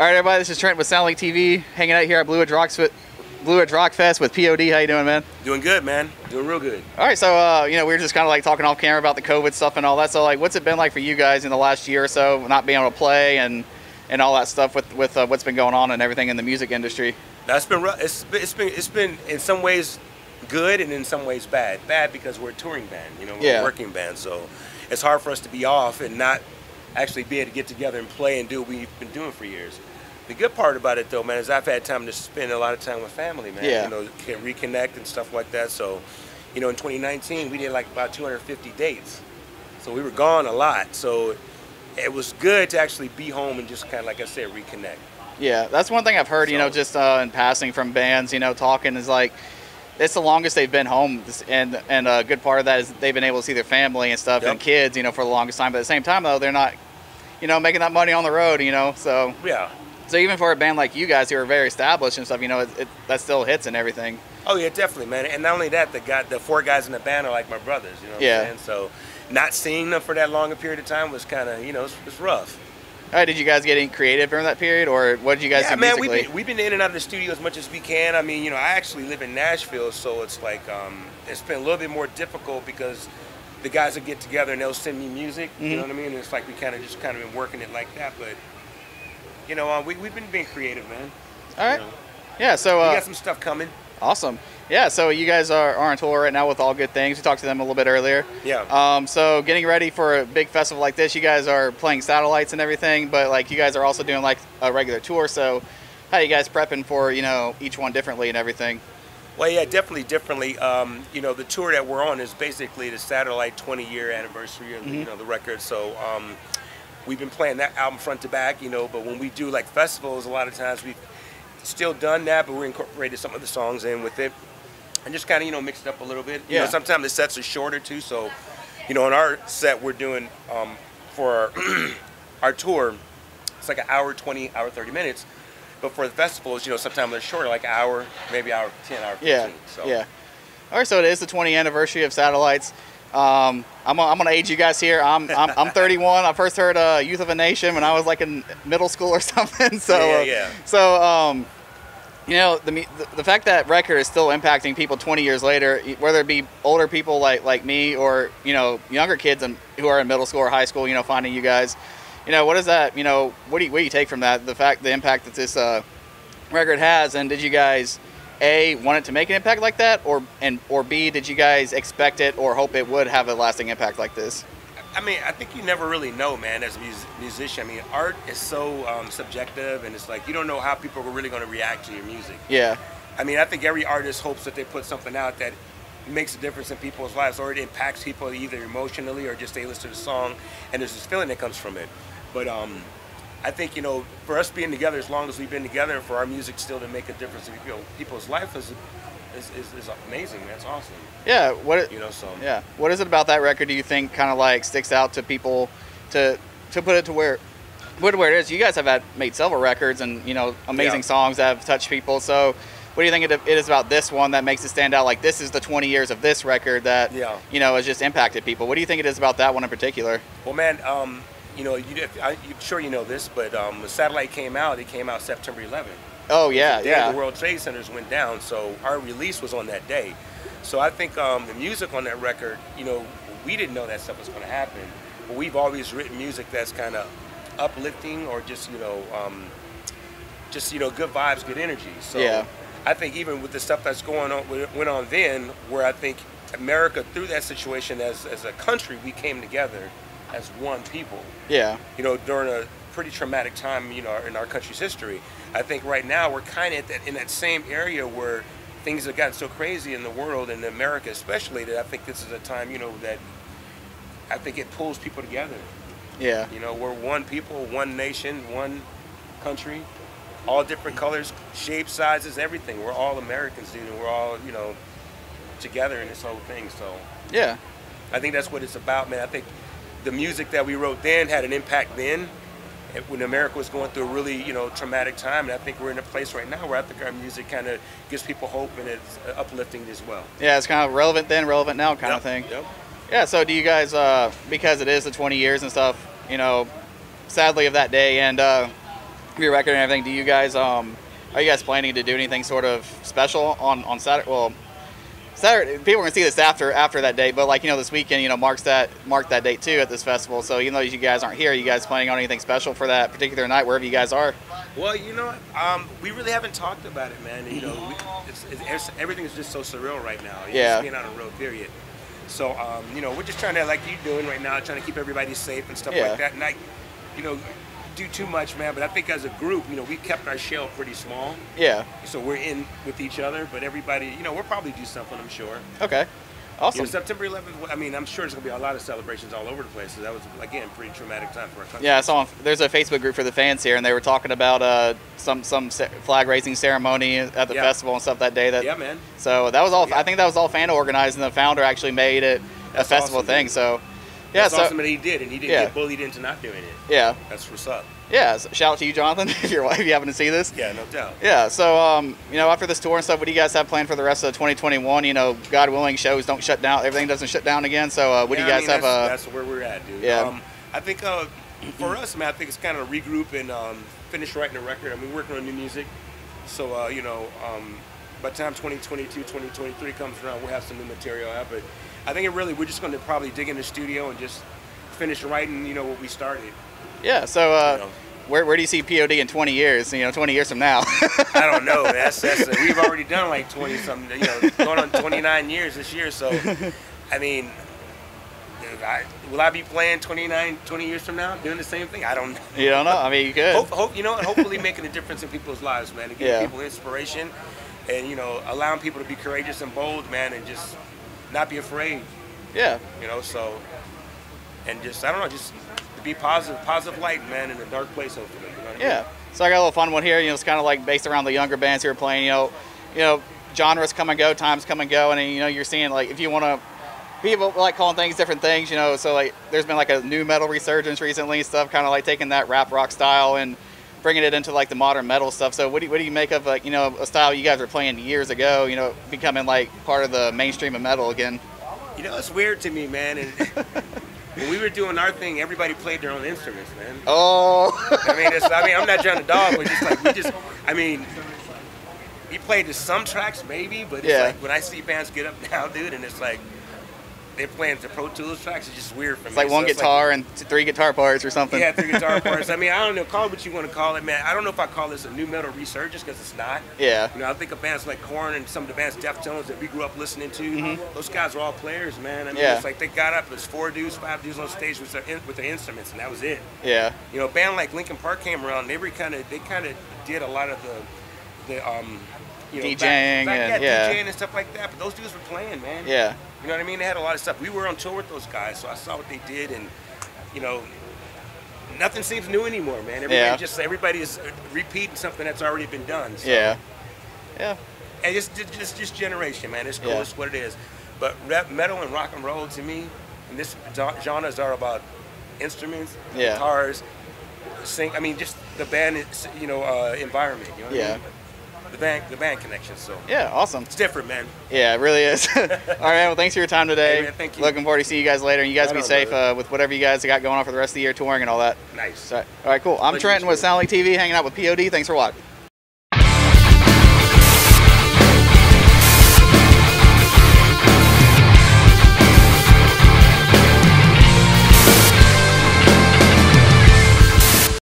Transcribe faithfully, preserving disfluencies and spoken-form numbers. All right, everybody, this is Trent with SoundlinkTV, hanging out here at Blue Ridge Rock, Blue Ridge Rock Fest with P O D. How you doing, man? Doing good, man. Doing real good. All right, so, uh, you know, we were just kind of like talking off camera about the COVID stuff and all that. So, like, what's it been like for you guys in the last year or so, not being able to play and, and all that stuff with, with uh, what's been going on and everything in the music industry? That's been rough. It's been, it's been, it's been in some ways good and in some ways bad. Bad because we're a touring band, you know, we're yeah. a working band. So it's hard for us to be off and not actually be able to get together and play and do what we've been doing for years. The good part about it, though, man, is I've had time to spend a lot of time with family, man. Yeah. You know, can reconnect and stuff like that. So, you know, in twenty nineteen, we did like about two hundred fifty dates. So we were gone a lot. So it was good to actually be home and just kind of, like I said, reconnect. Yeah, that's one thing I've heard, so, you know, just uh, in passing from bands, you know, talking is like, it's the longest they've been home, and and a good part of that is they've been able to see their family and stuff yep. and kids, you know, for the longest time. But at the same time, though, they're not, you know, making that money on the road, you know, so. Yeah. So even for a band like you guys who are very established and stuff, you know, it, it, that still hits and everything. Oh, yeah, definitely, man. And not only that, the guy, the four guys in the band are like my brothers, you know what yeah. I'm saying? So not seeing them for that long a period of time was kind of, you know, it's it was rough. All right, did you guys get any creative during that period, or what did you guys yeah, do man, musically? We've been, we've been in and out of the studio as much as we can. I mean, you know, I actually live in Nashville, so it's like um, it's been a little bit more difficult because the guys will get together and they'll send me music, mm-hmm. you know what I mean? And it's like we kind of just kind of been working it like that, but... You know, uh, we, we've been being creative, man. All right. You know. Yeah, so... Uh, we got some stuff coming. Awesome. Yeah, so you guys are, are on tour right now with All Good Things. We talked to them a little bit earlier. Yeah. Um, so getting ready for a big festival like this, you guys are playing satellites and everything, but, like, you guys are also doing, like, a regular tour. So how are you guys prepping for, you know, each one differently and everything? Well, yeah, definitely differently. Um, you know, the tour that we're on is basically the Satellite twenty-year anniversary of, mm-hmm. you know, the record. So... Um, we've been playing that album front to back, you know, but when we do like festivals, a lot of times we've still done that, but we incorporated some of the songs in with it and just kind of, you know, mixed up a little bit. You yeah. know, sometimes the sets are shorter too. So, you know, in our set we're doing um, for our, our tour, it's like an hour, twenty, hour, thirty minutes. But for the festivals, you know, sometimes they're shorter, like an hour, maybe hour, ten, hour, fifteen. Yeah. So. Yeah. All right. So it is the twentieth anniversary of Satellites. Um, I'm, I'm gonna age you guys here. I'm, I'm, I'm thirty-one. I first heard uh, Youth of a Nation when I was like in middle school or something. So, yeah, yeah, yeah. so um, you know, the the fact that record is still impacting people twenty years later, whether it be older people like like me or you know younger kids and who are in middle school or high school, you know, finding you guys, you know, what is that? You know, what do you, what do you take from that? The fact, the impact that this uh, record has, and did you guys? A, wanted to make an impact like that, or and or B, did you guys expect it or hope it would have a lasting impact like this? I mean, I think you never really know, man, as a mus musician. I mean, art is so um, subjective, and it's like you don't know how people are really going to react to your music. Yeah. I mean, I think every artist hopes that they put something out that makes a difference in people's lives, or it impacts people either emotionally or just they listen to the song, and there's this feeling that comes from it. But um, I think, you know, for us being together as long as we've been together and for our music still to make a difference in you know, people's life is, is, is, is amazing, man. It's awesome. Yeah. What it, you know, so. Yeah. What is it about that record do you think kind of like sticks out to people to to put it to where, put it where it is? You guys have had, made several records and, you know, amazing yeah. songs that have touched people. So what do you think it, it is about this one that makes it stand out? Like this is the twenty years of this record that, yeah. you know, has just impacted people. What do you think it is about that one in particular? Well, man, um... you know, you, I'm sure you know this, but um, when Satellite came out, it came out September eleventh. Oh, yeah, the day yeah. the World Trade Centers went down, so our release was on that day. So I think um, the music on that record, you know, we didn't know that stuff was going to happen, but we've always written music that's kind of uplifting or just, you know, um, just, you know, good vibes, good energy. So yeah. I think even with the stuff that's going on, went on then, where I think America, through that situation as, as a country, we came together as one people. Yeah. You know, during a pretty traumatic time, you know, in our country's history. I think right now we're kind of in that same area where things have gotten so crazy in the world and in America especially that I think this is a time, you know, that I think it pulls people together. Yeah. You know, we're one people, one nation, one country, all different colors, shapes, sizes, everything. We're all Americans, dude, and we're all, you know, together in this whole thing, so. Yeah. I think that's what it's about, man. I think the music that we wrote then had an impact then when America was going through a really, you know, traumatic time. And I think we're in a place right now where I think our music kind of gives people hope and it's uplifting as well. Yeah, it's kind of relevant then, relevant now kind yep. of thing. Yep. Yeah, so do you guys, uh, because it is the twenty years and stuff, you know, sadly of that day, and uh, your record and everything. Do you guys, um, are you guys planning to do anything sort of special on, on Saturday? Well, Saturday, people are going to see this after after that date, but like, you know, this weekend, you know, marks that marked that date too at this festival. So even though you guys aren't here, are you guys planning on anything special for that particular night, wherever you guys are? Well, you know, um, we really haven't talked about it, man. You know, we, it's, it's, everything is just so surreal right now. You're yeah. Just being on a road, period. So, um, you know, we're just trying to, like you're doing right now, trying to keep everybody safe and stuff yeah. like that. And I, you know, do too much, man. But I think as a group, you know, we kept our shell pretty small. Yeah. So we're in with each other, but everybody, you know, we'll probably do something, I'm sure. Okay. Awesome. You know, September eleventh, I mean, I'm sure there's going to be a lot of celebrations all over the place. So that was, again, a pretty traumatic time for our country. Yeah, I saw there's a Facebook group for the fans here, and they were talking about uh, some some flag raising ceremony at the yeah. festival and stuff that day. That, yeah, man. So that was all, yeah. I think that was all fan organized, and the founder actually made it That's a festival awesome, thing. Man. So, yeah. That's so, awesome that he did, and he didn't yeah. get bullied into not doing it. Yeah. That's what's up. Yeah, so shout out to you, Jonathan, if you're if you happen to see this. Yeah, no doubt. Yeah, so um, you know, after this tour and stuff, what do you guys have planned for the rest of twenty twenty-one? You know, God willing, shows don't shut down, everything doesn't shut down again. So uh, what yeah, do you guys I mean, have? That's, uh, that's where we're at, dude. Yeah. Um, I think uh, for us, man, I think it's kind of regroup and um, finish writing a record. I mean, we're working on new music, so uh, you know, um, by the time twenty twenty-two, twenty twenty-three comes around, we'll have some new material out. But I think it really, we're just going to probably dig in the studio and just finish writing, you know, what we started. Yeah, so uh, you know, where, where do you see P O D in twenty years, you know, twenty years from now? I don't know. That's, that's a, we've already done like twenty-something, you know, going on twenty-nine years this year. So, I mean, I, will I be playing twenty-nine, twenty years from now doing the same thing? I don't know. You don't know? I mean, you could. Hope, hope, you know, and hopefully making a difference in people's lives, man, and giving yeah. people inspiration and, you know, allowing people to be courageous and bold, man, and just not be afraid. Yeah. You know, so, and just, I don't know, just... be positive, positive light, man, in a dark place, hopefully. You know what I mean? Yeah. So I got a little fun one here. You know, it's kind of like based around the younger bands who are playing. You know, you know, genres come and go, times come and go, and you know, you're seeing like if you want to, people like calling things different things. You know, so like there's been like a new metal resurgence recently and stuff, kind of like taking that rap rock style and bringing it into like the modern metal stuff. So what do you, what do you make of like you know a style you guys were playing years ago? You know, becoming like part of the mainstream of metal again. You know, it's weird to me, man. And when we were doing our thing, everybody played their own instruments, man. Oh. I mean, it's, I mean, I'm not trying to dog, but just like we just, I mean, he played to some tracks maybe, but it's yeah. like when I see bands get up now, dude, and it's like they're playing the Pro Tools tracks, it's just weird for it's me. Like so it's like one guitar and three guitar parts or something. Yeah, three guitar parts. I mean, I don't know, call it what you want to call it, man. I don't know if I call this a new metal resurgence because it's not. Yeah. You know, I think of bands like Korn and some of the bands Deftones that we grew up listening to. Mm-hmm. Those guys were all players, man. I mean, yeah. it's like they got up, there's four dudes, five dudes on stage with their in, with their instruments, and that was it. Yeah. You know, a band like Linkin Park came around. They were kind of they kind of did a lot of the the um you know, DJing back, back, and yeah, yeah. DJing and stuff like that. But those dudes were playing, man. Yeah. You know what I mean? They had a lot of stuff. We were on tour with those guys, so I saw what they did, and you know, nothing seems new anymore, man. Everybody yeah. just everybody is repeating something that's already been done. So. Yeah, yeah. And it's just just generation, man. It's cool. Yeah. It's what it is. But rap, metal, and rock and roll to me, and this genres are about instruments, yeah. guitars, sing. I mean, just the band, you know, uh, environment. You know what yeah. I mean? The band, the band connection, so. Yeah, awesome. It's different, man. Yeah, it really is. All right, well, thanks for your time today. Hey, man, thank you. Looking forward to see you guys later. And you guys be safe uh, with whatever you guys got going on for the rest of the year, touring and all that. Nice. All right, all right cool. I'm Trenton with SoundlinkTV, hanging out with P O D. Thanks for watching.